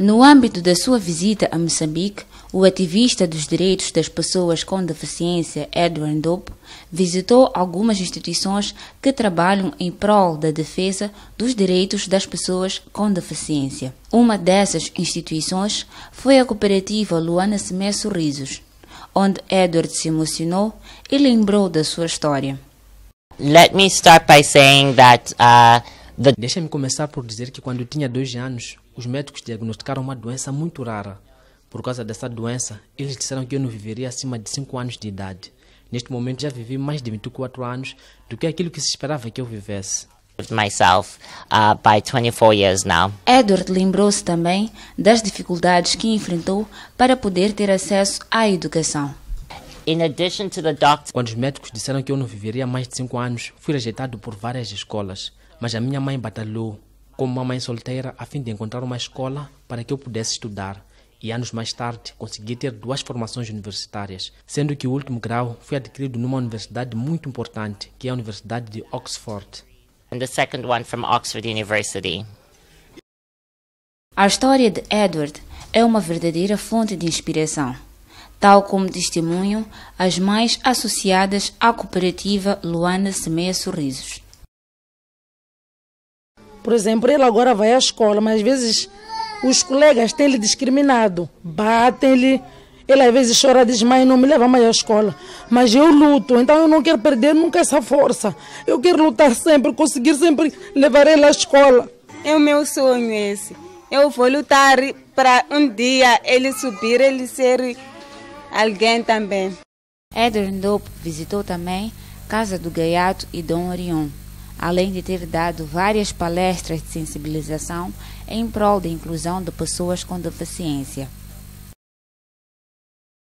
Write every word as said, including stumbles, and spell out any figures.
No âmbito da sua visita a Moçambique, o ativista dos direitos das pessoas com deficiência Edward Ndopu visitou algumas instituições que trabalham em prol da defesa dos direitos das pessoas com deficiência. Uma dessas instituições foi a cooperativa Luana Semear Sorrisos, onde Edward se emocionou e lembrou da sua história. Let me start by saying that uh, the... Deixa-me começar por dizer que quando tinha dois anos, os médicos diagnosticaram uma doença muito rara. Por causa dessa doença, eles disseram que eu não viveria acima de cinco anos de idade. Neste momento já vivi mais de vinte e quatro anos do que aquilo que se esperava que eu vivesse. Myself, uh, by twenty-four years now. Edward lembrou-se também das dificuldades que enfrentou para poder ter acesso à educação. In addition to the doctor... Quando os médicos disseram que eu não viveria mais de cinco anos, fui rejeitado por várias escolas, mas a minha mãe batalhou como uma mãe solteira a fim de encontrar uma escola para que eu pudesse estudar. E anos mais tarde consegui ter duas formações universitárias, sendo que o último grau foi adquirido numa universidade muito importante, que é a Universidade de Oxford. And the second one from Oxford University. A história de Edward é uma verdadeira fonte de inspiração, tal como testemunham as mães associadas à cooperativa Luana Semear Sorrisos. Por exemplo, ele agora vai à escola, mas às vezes os colegas têm-lhe discriminado, batem-lhe, ele às vezes chora, diz, mãe, não me leva mais à escola. Mas eu luto, então eu não quero perder nunca essa força. Eu quero lutar sempre, conseguir sempre levar ele à escola. É o meu sonho esse. Eu vou lutar para um dia ele subir, ele ser alguém também. Edward Ndopu visitou também Casa do Gaiato e Dom Orion, além de ter dado várias palestras de sensibilização em prol da inclusão de pessoas com deficiência.